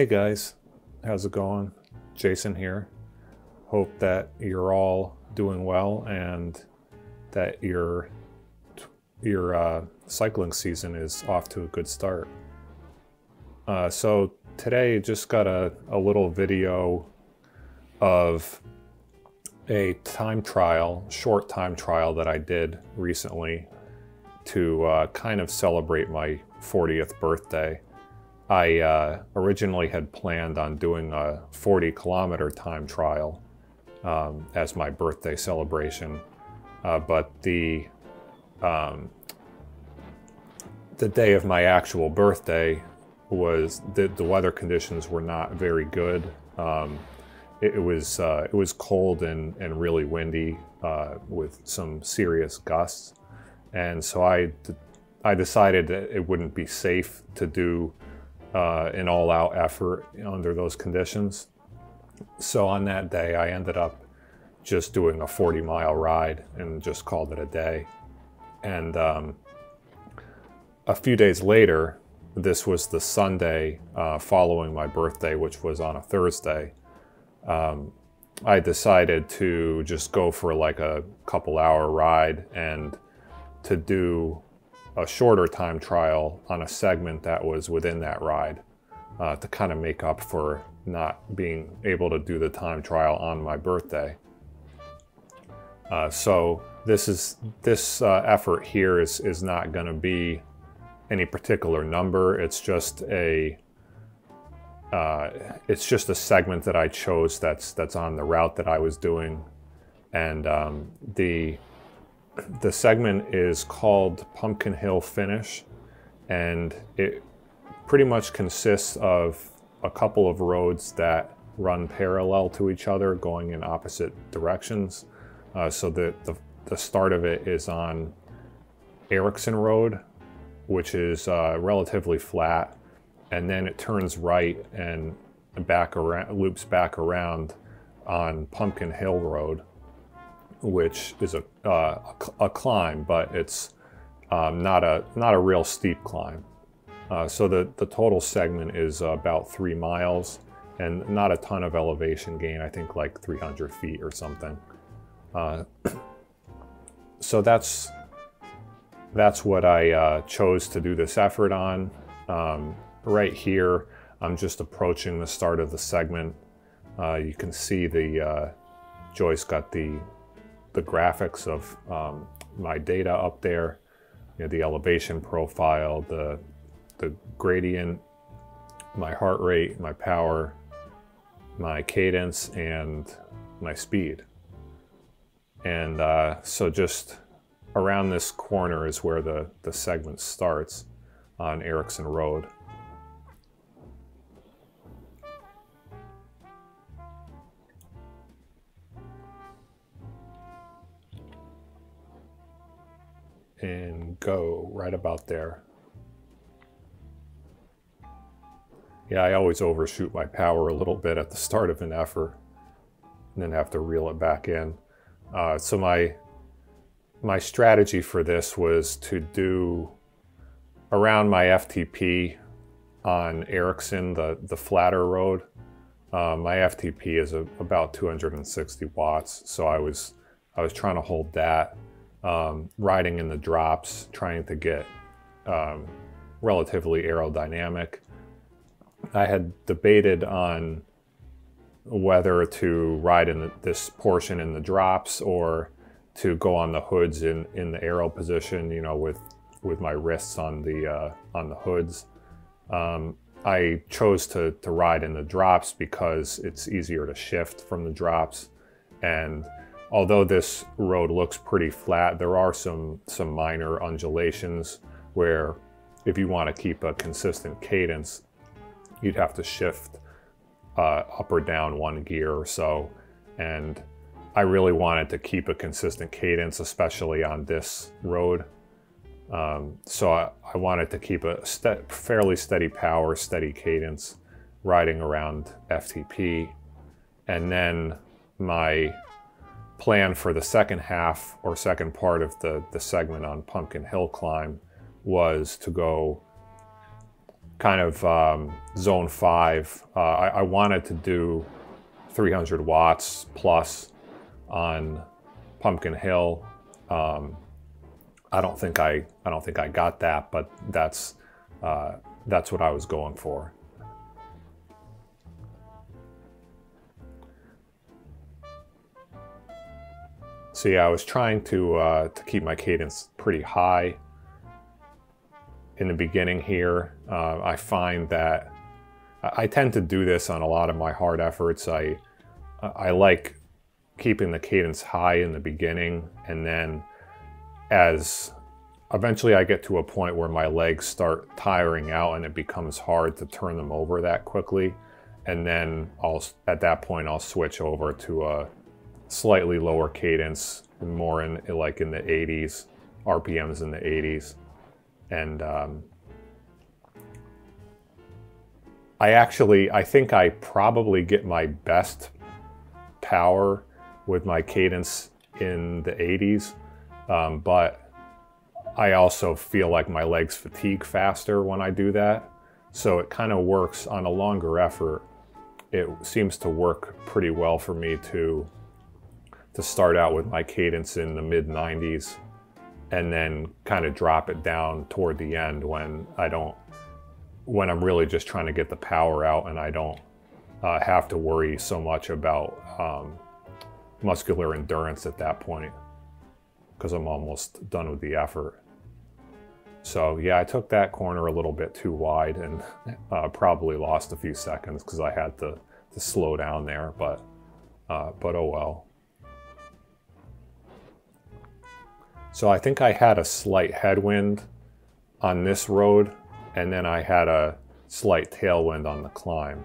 Hey guys, how's it going? Jason here. Hope that you're all doing well and that your cycling season is off to a good start. So today just got a little video of a time trial, short time trial that I did recently to kind of celebrate my 40th birthday. I originally had planned on doing a 40-kilometer time trial as my birthday celebration, but the day of my actual birthday was the weather conditions were not very good. It was cold and really windy with some serious gusts, and so I decided that it wouldn't be safe to do an all-out effort under those conditions. So on that day, I ended up just doing a 40-mile ride and just called it a day. And a few days later, this was the Sunday following my birthday, which was on a Thursday, I decided to just go for like a couple-hour ride and to do a shorter time trial on a segment that was within that ride to kind of make up for not being able to do the time trial on my birthday. So this effort here is not going to be any particular number. It's just a segment that I chose that's on the route that I was doing, and the segment is called Pumpkin Hill Finish, and it pretty much consists of a couple of roads that run parallel to each other going in opposite directions. So the start of it is on Erickson Road, which is relatively flat, and then it turns right and back around, loops back around on Pumpkin Hill Road, which is a climb, but it's not a real steep climb. So the total segment is about 3 miles and not a ton of elevation gain, I think like 300 feet or something. So that's what I chose to do this effort on. Right here, I'm just approaching the start of the segment. You can see the Joyce got the graphics of my data up there, you know, the elevation profile, the gradient, my heart rate, my power, my cadence, and my speed. And so just around this corner is where the segment starts on Erickson Road. And go right about there. Yeah, I always overshoot my power a little bit at the start of an effort and then have to reel it back in. So my strategy for this was to do around my FTP on Erickson, the flatter road. My FTP is about 260 watts, so I was trying to hold that. Riding in the drops, trying to get relatively aerodynamic. I had debated on whether to ride in this portion in the drops or to go on the hoods in the aero position, you know, with my wrists on the hoods. I chose to ride in the drops because it's easier to shift from the drops, and although this road looks pretty flat, there are some minor undulations where if you want to keep a consistent cadence, you'd have to shift up or down one gear or so. And I really wanted to keep a consistent cadence, especially on this road. So I wanted to keep a fairly steady power, steady cadence riding around FTP. And then my plan for the second half or second part of the segment on Pumpkin Hill Climb was to go kind of zone 5. I wanted to do 300 watts plus on Pumpkin Hill. I don't think I got that, but that's what I was going for. See, I was trying to keep my cadence pretty high in the beginning here. I find that I tend to do this on a lot of my hard efforts. I like keeping the cadence high in the beginning, and then as eventually I get to a point where my legs start tiring out and it becomes hard to turn them over that quickly, and then at that point I'll switch over to a slightly lower cadence, more in like in the 80s, RPMs in the 80s. And I think I probably get my best power with my cadence in the 80s, but I also feel like my legs fatigue faster when I do that. So it kind of works on a longer effort. It seems to work pretty well for me to start out with my cadence in the mid 90s and then kind of drop it down toward the end when I'm really just trying to get the power out and I don't have to worry so much about muscular endurance at that point, because I'm almost done with the effort. So yeah, I took that corner a little bit too wide and probably lost a few seconds because I had to slow down there, but oh well. So I think I had a slight headwind on this road, and then I had a slight tailwind on the climb.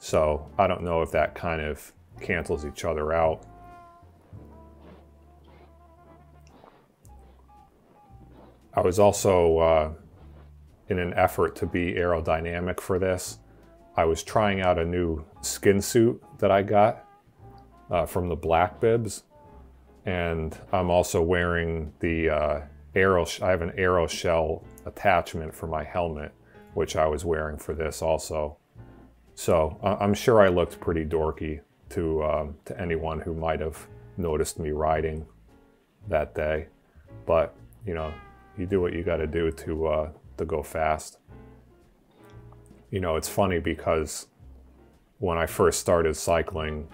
So I don't know if that kind of cancels each other out. I was also, in an effort to be aerodynamic for this, I was trying out a new skin suit that I got from the Black Bibs. And I'm also wearing the I have an aero shell attachment for my helmet, which I was wearing for this also. So I'm sure I looked pretty dorky to anyone who might have noticed me riding that day. But you know, you do what you got to do to go fast. You know, it's funny because when I first started cycling,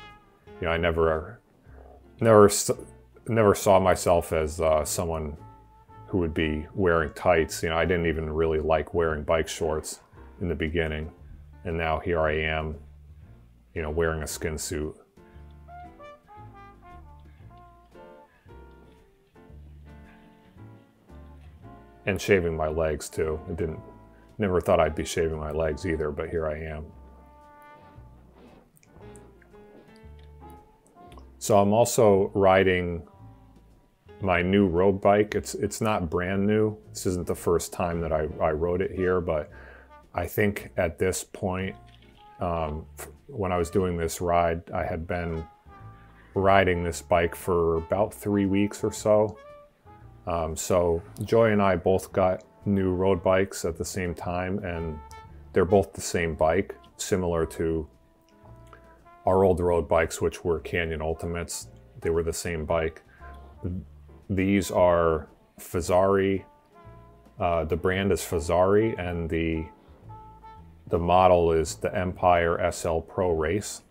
you know, I never saw myself as someone who would be wearing tights. You know, I didn't even really like wearing bike shorts in the beginning. And now here I am, you know, wearing a skin suit. And shaving my legs too. Never thought I'd be shaving my legs either, but here I am. So I'm also riding my new road bike. It's not brand new. This isn't the first time that I rode it here, but I think at this point, when I was doing this ride, I had been riding this bike for about 3 weeks or so. So Joy and I both got new road bikes at the same time, and they're both the same bike, similar to our old road bikes, which were Canyon Ultimates. They were the same bike. These are Fezzari. The brand is Fezzari, and the model is the Empire SL Pro Race.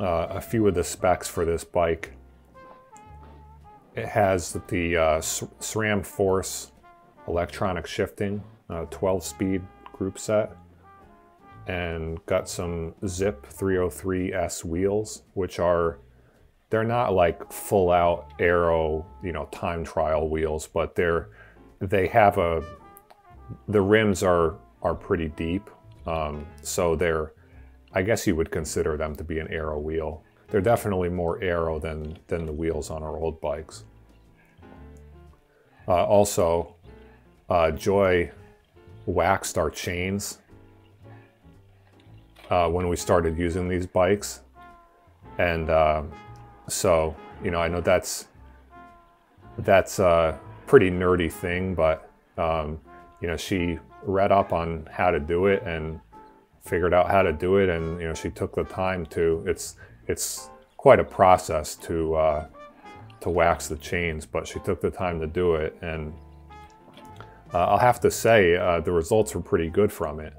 A few of the specs for this bike. It has the SRAM Force electronic shifting, 12-speed group set, and got some Zipp 303S wheels, which are, they're not like full out aero, you know, time trial wheels, but the rims are pretty deep. So I guess you would consider them to be an aero wheel. They're definitely more aero than the wheels on our old bikes. Also, Joy waxed our chains when we started using these bikes. And so, you know, I know that's a pretty nerdy thing, but you know, she read up on how to do it and figured out how to do it, and you know, she took the time to, it's quite a process to wax the chains, but she took the time to do it, and I'll have to say the results were pretty good from it.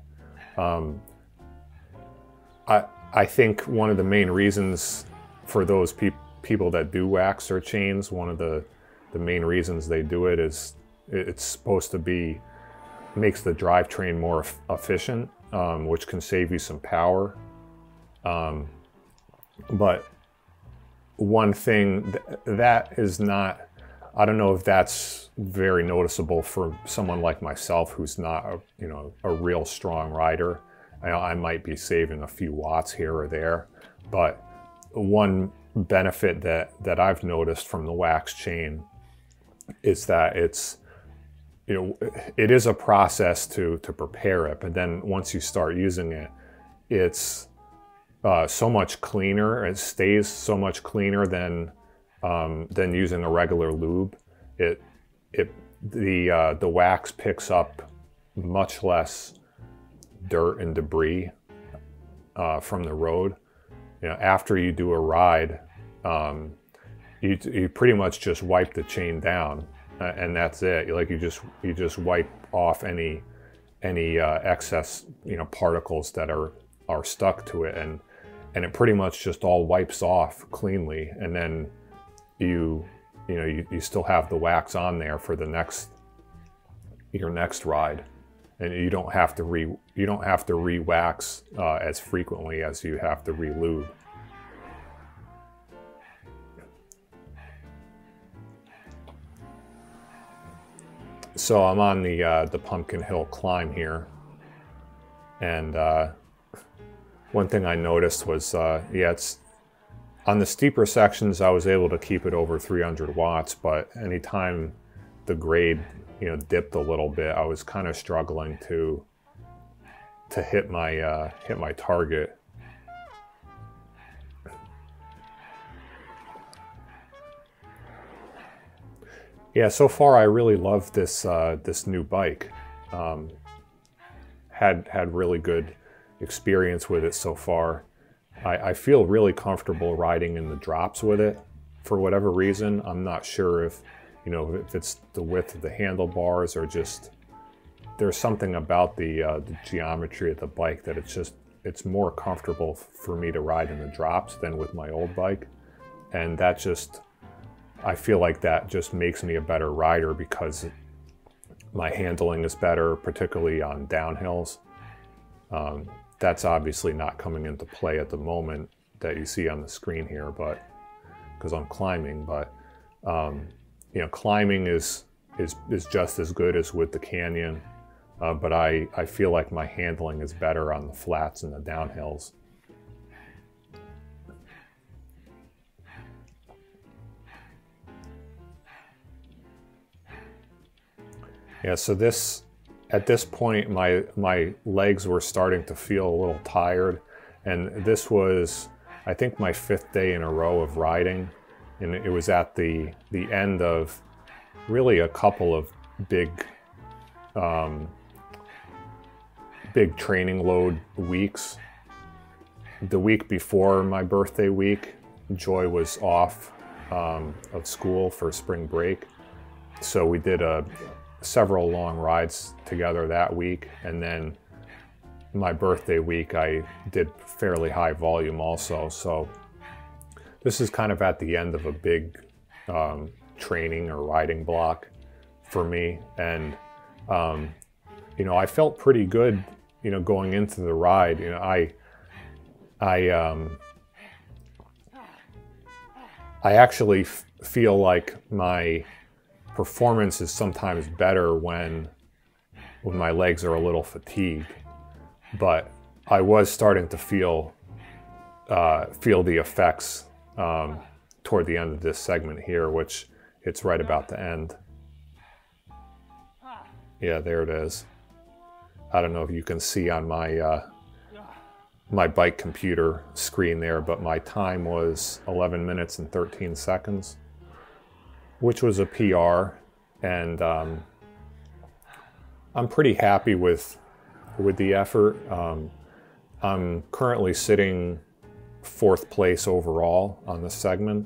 I think one of the main reasons for those people that do wax their chains, one of the main reasons they do it is it's supposed to be, makes the drivetrain more efficient, which can save you some power. But one thing that is not, I don't know if that's very noticeable for someone like myself who's not a, you know, a real strong rider. I might be saving a few watts here or there, but one benefit that I've noticed from the wax chain is that it's, you know, it is a process to prepare it, but then once you start using it, it's so much cleaner. It stays so much cleaner than using a regular lube. The wax picks up much less dirt and debris from the road. You know, after you do a ride, you pretty much just wipe the chain down, and that's it. Like you just wipe off any excess, you know, particles that are stuck to it, and it pretty much just all wipes off cleanly, and then you still have the wax on there for the next ride, and you don't have to re-wax as frequently as you have to re-lube. So I'm on the Pumpkin Hill climb here, and one thing I noticed was, yeah, it's on the steeper sections I was able to keep it over 300 watts, but anytime the grade, you know, dipped a little bit, I was kind of struggling to hit my target. Yeah, so far I really love this this new bike. Had really good experience with it so far. I feel really comfortable riding in the drops with it. For whatever reason, I'm not sure if, you know, if it's the width of the handlebars or just there's something about the geometry of the bike that it's more comfortable for me to ride in the drops than with my old bike, and that just, I feel like that just makes me a better rider because my handling is better, particularly on downhills. That's obviously not coming into play at the moment that you see on the screen here, but because I'm climbing, but you know, climbing is just as good as with the Canyon, but I feel like my handling is better on the flats and the downhills. Yeah, so this, at this point my legs were starting to feel a little tired, and this was, I think, my 5th day in a row of riding, and it was at the end of really a couple of big training load weeks. The week before my birthday week, Joy was off of school for spring break, so we did several long rides together that week, and then my birthday week I did fairly high volume also. So this is kind of at the end of a big training or riding block for me, and you know, I felt pretty good, you know, going into the ride. You know, I actually feel like my performance is sometimes better when my legs are a little fatigued, but I was starting to feel the effects toward the end of this segment here, which it's right about the end. Yeah, there it is. I don't know if you can see on my my bike computer screen there, but my time was 11 minutes and 13 seconds. Which was a PR, and I'm pretty happy with the effort. I'm currently sitting 4th place overall on this segment,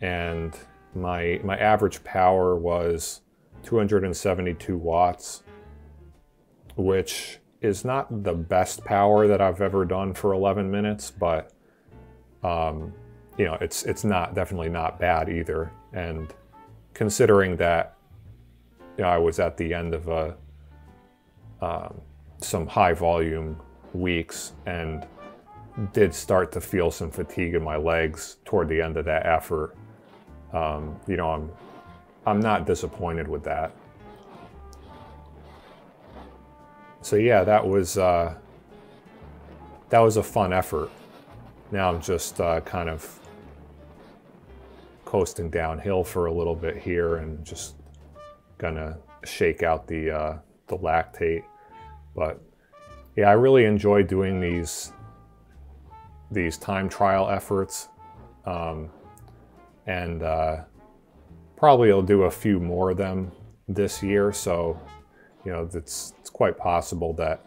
and my average power was 272 watts, which is not the best power that I've ever done for 11 minutes, but you know, it's not, definitely not bad either. And considering that, you know, I was at the end of a some high volume weeks and did start to feel some fatigue in my legs toward the end of that effort, you know, I'm not disappointed with that. So yeah, that was a fun effort. Now I'm just kind of coasting downhill for a little bit here and just gonna shake out the lactate. But yeah, I really enjoy doing these time trial efforts, and probably I'll do a few more of them this year. So you know, it's quite possible that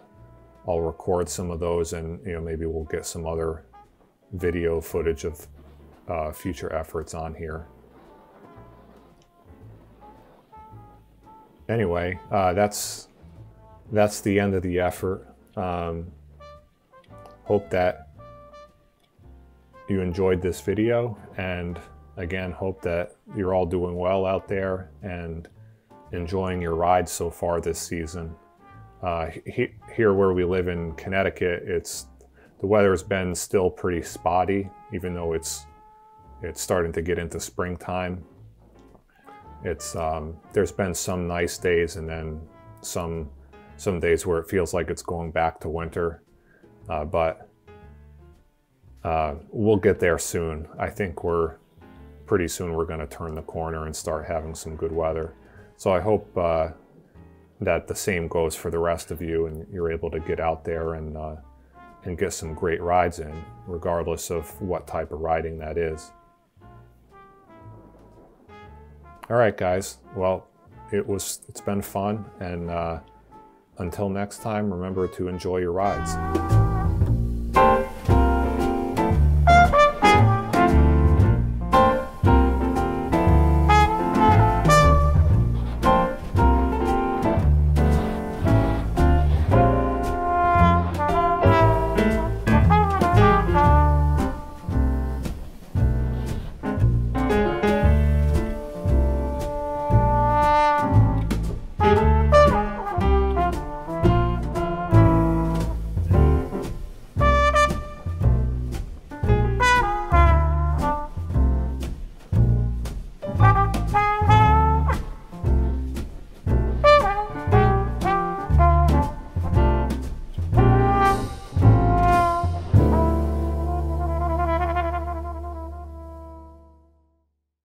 I'll record some of those, and you know, maybe we'll get some other video footage of future efforts on here. Anyway, that's the end of the effort. Hope that you enjoyed this video, and again, hope that you're all doing well out there and enjoying your ride so far this season. Here where we live in Connecticut, the weather's been still pretty spotty, even though it's starting to get into springtime. There's been some nice days and then some days where it feels like it's going back to winter, but we'll get there soon. I think pretty soon we're going to turn the corner and start having some good weather. So I hope that the same goes for the rest of you, and you're able to get out there and get some great rides in, regardless of what type of riding that is. All right, guys. Well, it's been fun, and until next time, remember to enjoy your rides.